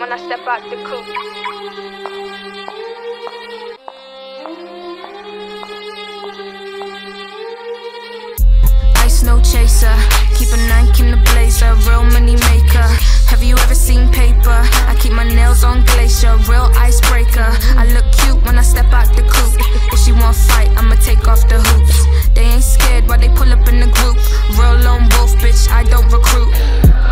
when I step out the coop. Ice, no chaser, keep a nank in the blazer, real money maker. Have you ever seen paper? I keep my nails on glacier, real icebreaker. I look cute when I step out the coop. If she want fight, I'ma take off the hoops. They ain't scared while they pull up in the group. Real lone wolf, bitch, I don't recruit.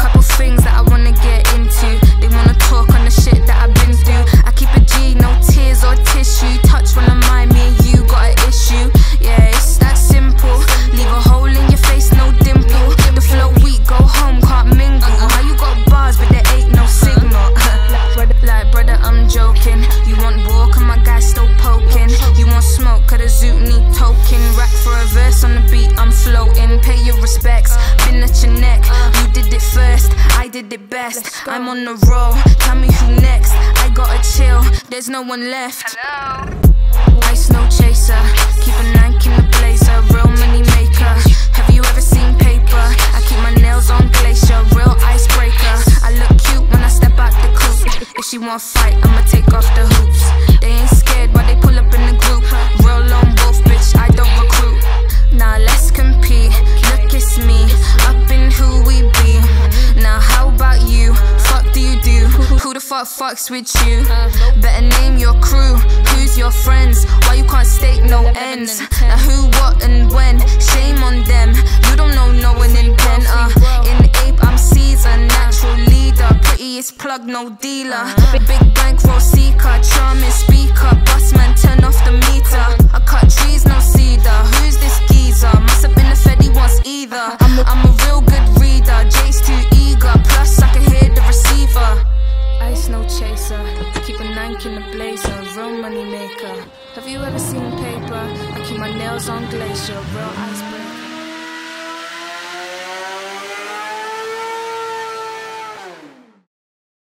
Couple things that I wanna get into. They wanna talk on the shit that I've been through. I keep a G, no tears or tissue. Touch when I'm mine, me and you got an issue. Yeah, it's that simple. Leave a hole in your face, no dimple. The flow weak, go home, can't mingle. How you got bars but there ain't no signal? Like, brother, I'm joking. You want war, cause my guy's still poking. You want smoke, cause the zoo need token. Rack for a verse on the beat, I'm floating. Pay your respects, been at your neck. You did it first, I did it best. I'm on the roll, tell me who next. I gotta chill, there's no one left. Hello? Ice, no chaser, keep a nank in the blazer, real money maker. Have you ever seen paper? I keep my nails on glacier, real icebreaker. I look cute when I step out the coop. If she want fight, I'ma take off the hoops. They ain't scared while they pull up in the group. Real lone wolf, bitch, I don't recruit. Now let's compete, look it's me, up in who we be. Now how about you, fuck do you do? Who the fuck fucks with you? Better name your crew, who's your friends? Why you can't state no ends? Now who, what and when, shame on them. You don't know no one in pen. In ape I'm Caesar, natural leader. Prettiest plug, no dealer. Big bankroll seeker, charming speaker. Boss man, turn off the meter. I cut trees, no cedar. Who's this geezer? Must have been a fed he wants either. I'm a real good reader. Jay's too eager, plus I can hear the receiver. Ice, no chaser, keep a nank in the blazer, real money maker. Have you ever seen paper? I keep my nails on glacier, real icebreaker.